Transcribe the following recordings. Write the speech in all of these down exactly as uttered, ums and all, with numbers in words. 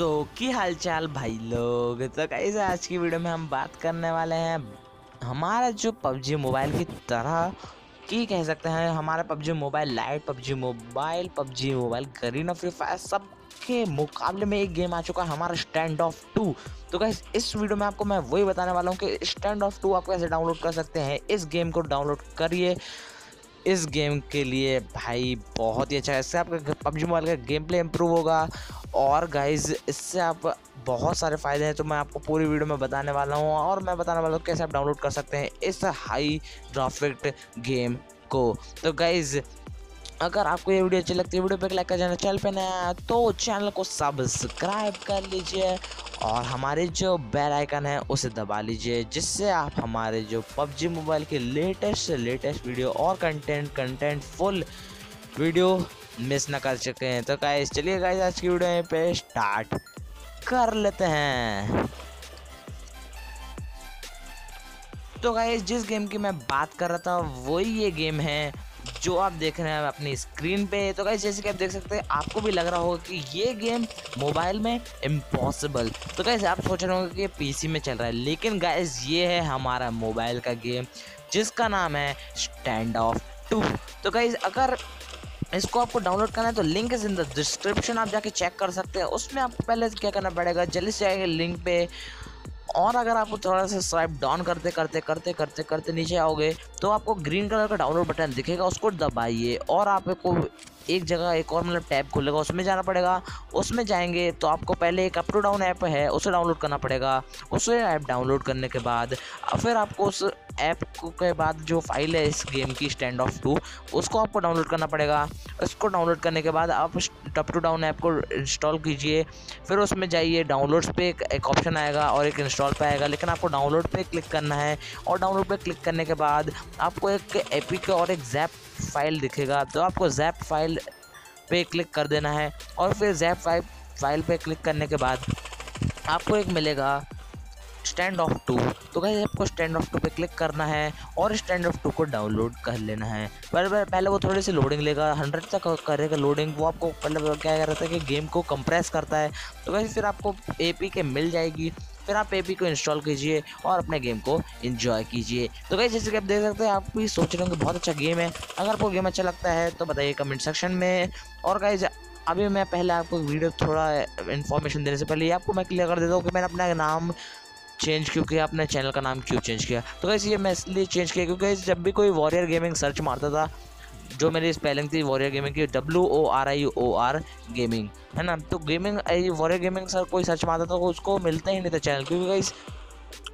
सो so, की हालचाल भाई लोग। तो गाइस आज की वीडियो में हम बात करने वाले हैं हमारा जो पबजी मोबाइल की तरह की कह सकते हैं हमारा PUBG mobile lite, PUBG mobile, PUBG mobile Garena free fire सब के मुकाबले में एक गेम आ चुका है हमारा स्टैंड ऑफ टू। तो गाइस इस वीडियो में आपको मैं वही बताने वाला हूँ कि स्टैंड ऑफ टू आप कैसे डाउनलोड कर सकते हैं। इस गेम को डाउनलोड करिए, इस गेम के लिए भाई बहुत ही अच्छा है। इससे आपका पबजी मोबाइल का गेम प्ले इम्प्रूव होगा और गाइज इससे आप बहुत सारे फ़ायदे हैं। तो मैं आपको पूरी वीडियो में बताने वाला हूँ और मैं बताने वाला हूँ कैसे आप डाउनलोड कर सकते हैं इस हाई ग्राफिक्स गेम को। तो गाइज अगर आपको ये वीडियो अच्छी लगती है वीडियो पे लाइक कर जाना, चैनल पे नया है तो चैनल को सब्सक्राइब कर लीजिए और हमारे जो बेल आइकन है उसे दबा लीजिए, जिससे आप हमारे जो पबजी मोबाइल के लेटेस्ट से लेटेस्ट वीडियो और content content full video miss ना कर सकें। तो गाइस चलिए गाइस आज की वीडियो पे स्टार्ट कर लेते हैं। तो गाइस जिस गेम की मैं बात कर रहा था वही ये गेम है जो आप देख रहे हैं अपनी स्क्रीन पे। तो गाइस जैसे कि आप देख सकते हैं आपको भी लग रहा होगा कि ये गेम मोबाइल में इम्पॉसिबल। तो गाइस आप सोच रहे होंगे कि ये पीसी में चल रहा है, लेकिन गाइस ये है हमारा मोबाइल का गेम जिसका नाम है स्टैंड ऑफ टू। तो गाइस अगर इसको आपको डाउनलोड करना है तो link is in the description, आप जाके चेक कर सकते हैं। उसमें आपको पहले क्या करना पड़ेगा, जल्दी से आएंगे लिंक पे और अगर आपको थोड़ा सा स्वाइप डाउन करते करते करते करते करते नीचे आओगे तो आपको ग्रीन कलर का डाउनलोड बटन दिखेगा, उसको दबाइए और आपको एक जगह एक और मतलब टैब खुलेगा, उसमें जाना पड़ेगा। उसमें जाएंगे तो आपको पहले एक अप टू डाउन ऐप है उसे डाउनलोड करना पड़ेगा। उसे ऐप डाउनलोड करने के बाद फिर आपको उस ऐप के बाद जो फाइल है इस गेम की स्टैंड ऑफ टू उसको आपको डाउनलोड करना पड़ेगा। उसको डाउनलोड करने के बाद आप अप टू डाउन ऐप को इंस्टॉल कीजिए, फिर उसमें जाइए डाउनलोड्स पे एक ऑप्शन आएगा और एक इंस्टॉल पे आएगा, लेकिन आपको डाउनलोड पे क्लिक करना है और डाउनलोड पे क्लिक करने के बाद आपको एक एपीके और एक जैप फाइल दिखेगा। तो आपको जैप फाइल पे क्लिक कर देना है और फिर जैप फाइल फाइल पे क्लिक करने के बाद आपको एक मिलेगा स्टैंड ऑफ टू। तो गाइस आपको स्टैंड ऑफ टू पे क्लिक करना है और स्टैंड ऑफ टू को डाउनलोड कर लेना है। पर पहले वो थोड़ी सी लोडिंग लेगा, हंड्रेड तक करेगा लोडिंग। वो आपको पहले क्या करता है कि गेम को कंप्रेस करता है। तो गाइस फिर आपको एपीके मिल जाएगी, फिर आप एपी को इंस्टॉल कीजिए और अपने गेम को एंजॉय कीजिए। तो गाइस जैसे कि आप देख सकते हैं आप भी सोच रहे होंगे बहुत अच्छा गेम है। अगर आपको गेम अच्छा लगता है तो बताइए कमेंट सेक्शन में। और गाइस अभी मैं पहले आपको वीडियो थोड़ा इन्फॉर्मेशन देने से पहले ये आपको मैं क्लियर कर देता हूँ कि मैंने अपना नाम चेंज क्यों किया, अपने चैनल का नाम क्यों चेंज किया। तो गाइस ये मैं इसलिए चेंज किया क्योंकि जब भी कोई वॉरियर गेमिंग सर्च मारता था, जो मेरी स्पेलिंग थी वॉरियर गेमिंग की W O R I O R Gaming है ना, तो गेमिंग वॉरियर गेमिंग सर कोई सर्च मारता था तो उसको मिलता ही नहीं था चैनल, क्योंकि गाइस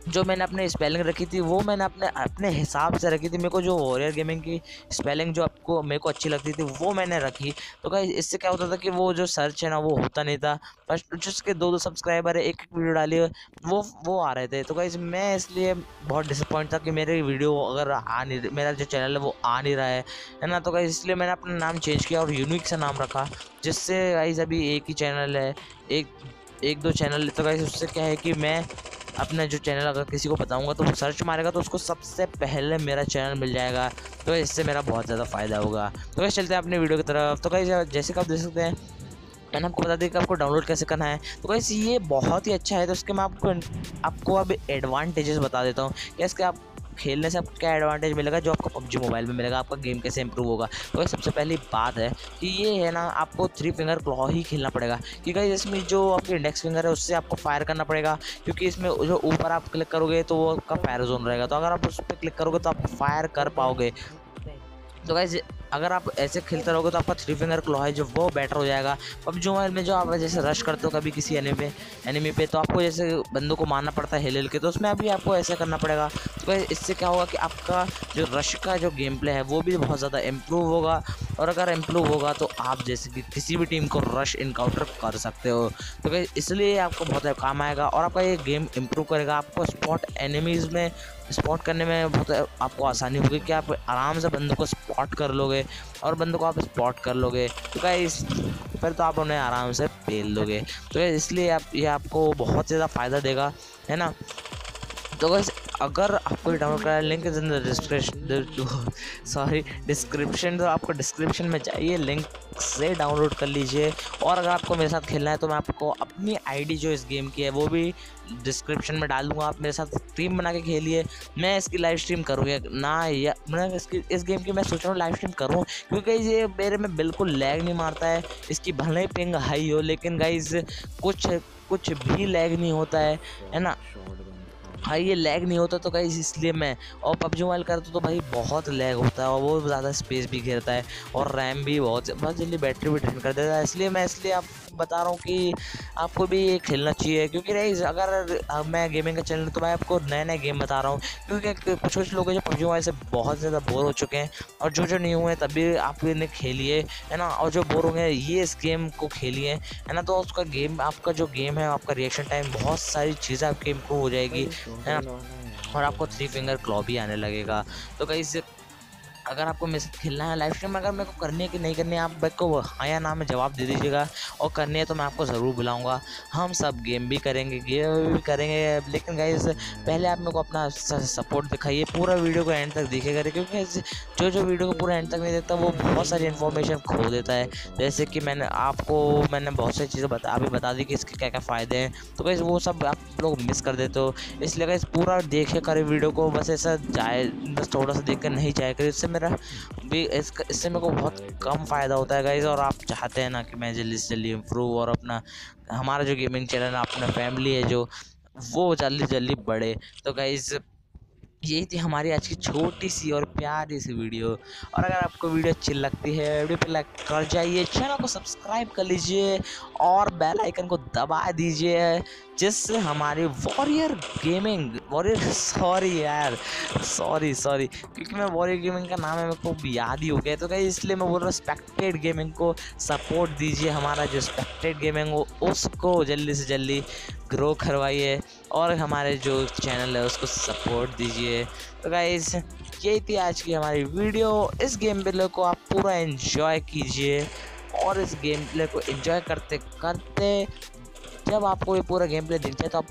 जो मैंने अपने स्पेलिंग रखी थी वो मैंने अपने अपने हिसाब से रखी थी। मेरे को जो वॉरियर गेमिंग की स्पेलिंग जो आपको मेरे को अच्छी लगती थी वो मैंने रखी। तो गाइस इससे क्या होता था कि वो जो सर्च है ना वो होता नहीं था, बस जिसके दो दो सब्सक्राइबर है एक एक वीडियो डाली वो वो आ रहे थे। तो गाइस मैं इसलिए बहुत डिसअपॉइंट था कि मेरे वीडियो अगर आ नहीं, मेरा जो चैनल है वो आ नहीं रहा है है ना। तो गाइस इसलिए मैंने अपना नाम चेंज किया और यूनिक सा नाम रखा, जिससे गाइस अभी एक ही चैनल है, एक एक दो चैनल। तो गाइस उससे क्या है कि मैं अपना जो चैनल अगर किसी को बताऊंगा तो वो सर्च मारेगा तो उसको सबसे पहले मेरा चैनल मिल जाएगा। तो इससे मेरा बहुत ज़्यादा फ़ायदा होगा। तो गाइस चलते हैं अपने वीडियो की तरफ। तो गाइस जैसे कि आप देख सकते हैं मैंने आपको बता दिया कि आपको डाउनलोड कैसे करना है। तो गाइस ये बहुत ही अच्छा है। तो इसके मैं आपको आपको अब एडवांटेजेस बता देता हूँ कि इसके आप खेलने से आपको क्या एडवांटेज मिलेगा, जो आपको पबजी मोबाइल में मिलेगा, आपका गेम कैसे इंप्रूव होगा। तो गाइस सबसे पहली बात है कि ये है ना आपको थ्री फिंगर क्लॉ ही खेलना पड़ेगा, क्योंकि गाइस इसमें जो आपकी इंडेक्स फिंगर है उससे आपको फायर करना पड़ेगा, क्योंकि इसमें जो ऊपर आप क्लिक करोगे तो वो आपका फायर जोन रहेगा। तो अगर आप उस पर क्लिक करोगे तो आप फायर कर पाओगे। तो गाइस अगर आप ऐसे खेलते रहोगे तो आपका थ्री फिंगर क्लॉ है जो वो बेटर हो जाएगा। पबजी मोबाइल में जो आप जैसे रश करते हो कभी किसी एनिमी पे एनिमी पे तो आपको जैसे बंदों को मारना पड़ता है हिल हिल के, तो उसमें अभी आपको ऐसा करना पड़ेगा। तो इससे क्या होगा कि आपका जो रश का जो गेम प्ले है वो भी बहुत ज़्यादा इम्प्रूव होगा, और अगर इम्प्रूव होगा तो आप जैसे कि किसी भी टीम को रश इनकाउंटर कर सकते हो। तो गाइस इसलिए आपको बहुत काम आएगा और आपका ये गेम इम्प्रूव करेगा। आपको स्पॉट एनिमीज़ में स्पॉट करने में बहुत आपको आसानी होगी कि आप आराम से बंदों को स्पॉट कर लोगे और बंदों को आप स्पॉट कर लोगे। तो गाइस फिर तो आप उन्हें आराम से पेल दोगे। तो इसलिए आप ये आपको बहुत ज़्यादा फ़ायदा देगा है ना। तो गाइस अगर आपको डाउनलोड कराया link is in the description, sorry description, तो आपको डिस्क्रिप्शन में चाहिए, लिंक से डाउनलोड कर लीजिए। और अगर आपको मेरे साथ खेलना है तो मैं आपको अपनी आईडी जो इस गेम की है वो भी डिस्क्रिप्शन में डाल दूँगा। आप मेरे साथ टीम बना के खेलिए। मैं इसकी लाइव स्ट्रीम करूँगा ना, या मैं इसकी इस गेम की मैं सोच रहा हूँ लाइव स्ट्रीम करूँ, क्योंकि ये मेरे में बिल्कुल लैग नहीं मारता है। इसकी भले ही पिंग हाई हो लेकिन गाइज कुछ कुछ भी लैग नहीं होता है, है ना। हाँ, ये लैग नहीं होता तो गाइस इसलिए मैं, और पबजी मोबाइल करता तो भाई बहुत लैग होता है और वो ज़्यादा स्पेस भी घेरता है और रैम भी बहुत बहुत जल्दी बैटरी भी ड्रेन कर देता है। इसलिए मैं इसलिए आप बता रहा हूँ कि आपको भी ये खेलना चाहिए, क्योंकि गाइस अगर मैं गेमिंग का चैनल तो मैं आपको नए नए गेम बता रहा हूँ, क्योंकि कुछ कुछ लोग जो पबजी मोबाइल से बहुत ज़्यादा बोर हो चुके हैं और जो जो नहीं हुए तब भी आप इन्हें खेलिए, है ना। और जो बोर होंगे ये इस गेम को खेलिए, है ना, तो उसका गेम आपका जो गेम है आपका रिएक्शन टाइम बहुत सारी चीज़ें आपकी इम्प्रूव हो जाएगी, है ना, और आपको थ्री फिंगर क्लॉ भी आने लगेगा। तो गाइस अगर आपको मेरे साथ खेलना है लाइव स्ट्रीम, अगर मेरे को करनी है कि नहीं करनी है आप मेरे को हाँ या ना में जवाब दे दीजिएगा, और करनी है तो मैं आपको ज़रूर बुलाऊंगा। हम सब गेम भी करेंगे, गेम भी करेंगे, लेकिन गाइस पहले आप मेरे को अपना सपोर्ट दिखाइए। पूरा वीडियो को एंड तक देखिएगा, क्योंकि जो जो वीडियो को पूरा एंड तक नहीं देखता वो बहुत सारी इन्फॉर्मेशन खो देता है। जैसे कि मैंने आपको मैंने बहुत सारी चीज़ें बता अभी बता दी कि इसके क्या क्या फ़ायदे हैं, तो गाइस वो सब आप लोग मिस कर देते हो। इसलिए गाइस पूरा देखिए करें वीडियो को, बस ऐसा जाए, बस थोड़ा सा देख कर नहीं जाए करें, इससे मेरा भी इसका इससे मेरे को बहुत कम फ़ायदा होता है गाइज़। और आप चाहते हैं ना कि मैं जल्दी से जल्दी इम्प्रूव और अपना हमारा जो गेमिंग चैनल है, अपना फैमिली है जो, वो जल्दी जल्दी बढ़े। तो गाइज़ यही थी हमारी आज की छोटी सी और प्यारी सी वीडियो। और अगर आपको वीडियो अच्छी लगती है वीडियो पे लाइक कर जाइए, चैनल को सब्सक्राइब कर लीजिए और बेल आइकन को दबा दीजिए, जिससे हमारी वॉरियर गेमिंग वॉरियर सॉरी यार सॉरी सॉरी क्योंकि मैं वॉरियर गेमिंग का नाम है मेरे को याद ही हो गया, तो गाइस इसलिए मैं बोल रहा हूँ स्पेक्टेट गेमिंग को सपोर्ट दीजिए। हमारा जो स्पेक्टेट गेमिंग हो उसको जल्दी से जल्दी ग्रो करवाइए और हमारे जो चैनल है उसको सपोर्ट दीजिए। तो गाइस यही थी आज की हमारी वीडियो। इस गेम प्ले को आप पूरा एंजॉय कीजिए, और इस गेम प्ले को एंजॉय करते करते जब आपको ये पूरा गेम प्ले दिख जाए तो आप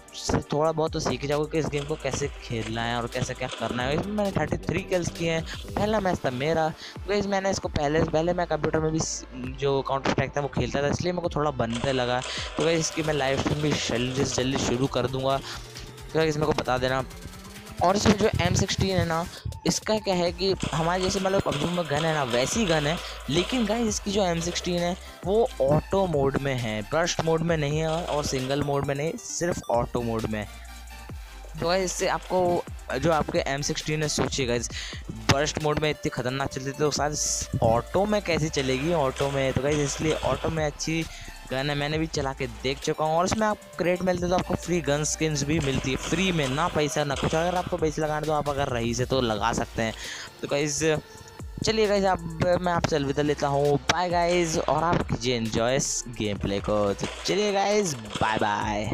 थोड़ा बहुत तो सीख जाओगे कि इस गेम को कैसे खेलना है और कैसे क्या करना है। इसमें मैंने थर्टी थ्री किल्स किए हैं, पहला मैच था मेरा। गाइस मैंने इसको पहले पहले मैं कंप्यूटर में भी जो काउंटर स्ट्राइक था वो खेलता था, इसलिए मेरे को थोड़ा बनने लगा। तो गाइस इसकी मैं लाइव स्ट्रीम भी जल्दी से जल्दी शुरू कर दूँगा, तो गाइस मेरे को बता देना। और इसमें जो एम सिक्सटीन है ना, इसका क्या है कि हमारे जैसे मतलब पबजी में गन है ना वैसी गन है, लेकिन गाइस इसकी जो एम सिक्सटीन है वो ऑटो मोड में है, बर्स्ट मोड में नहीं है और सिंगल मोड में नहीं, सिर्फ ऑटो मोड में। तो गाइस इससे आपको जो आपके एम सिक्सटीन है, सोचिए गाइस बर्स्ट मोड में इतनी ख़तरनाक चलती थी तो शायद ऑटो में कैसे चलेगी ऑटो में। तो गाइस इसलिए ऑटो में अच्छी गन है, मैंने भी चला के देख चुका हूँ। और इसमें आप क्रेट मिलते तो आपको फ्री गन स्किन्स भी मिलती है, फ्री में, ना पैसा ना कुछ। अगर आपको पैसे लगाने तो आप अगर रही से तो लगा सकते हैं। तो गाइस चलिए गाइस आप मैं आपसे अलविदा लेता हूँ, बाय गाइस, और आप कीजिए एंजॉय इस गेम प्ले को। तो चलिए गाइस बाय बाय।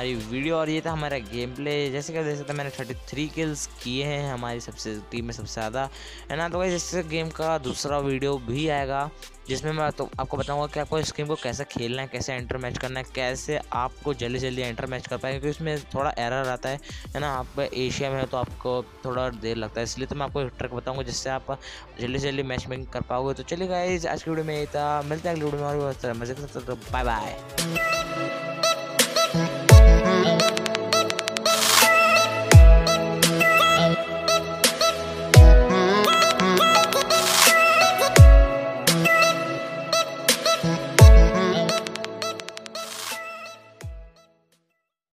हमारी वीडियो। और ये था हमारा गेम प्ले। जैसे कि देख सकते हैं मैंने तैंतीस किल्स किए हैं हमारी सबसे टीम में सबसे ज़्यादा है ना। तो गाइस इस गेम का दूसरा वीडियो भी आएगा जिसमें मैं तो आपको बताऊंगा कि आपको इस गेम को कैसे खेलना है, कैसे एंटर मैच करना है, कैसे आपको जल्दी जल्दी एंटर मैच कर पाए, क्योंकि इसमें थोड़ा एरर आता है है ना। आप एशिया में हो तो आपको थोड़ा देर लगता है, इसलिए तो मैं आपको एक ट्रिक बताऊंगा जिससे आप जल्दी जल्दी मैच मेकिंग कर पाओगे। तो चलिए गाइस आज की वीडियो में ये था, मिलते हैं अगली वीडियो में और मजे के साथ। Bye bye.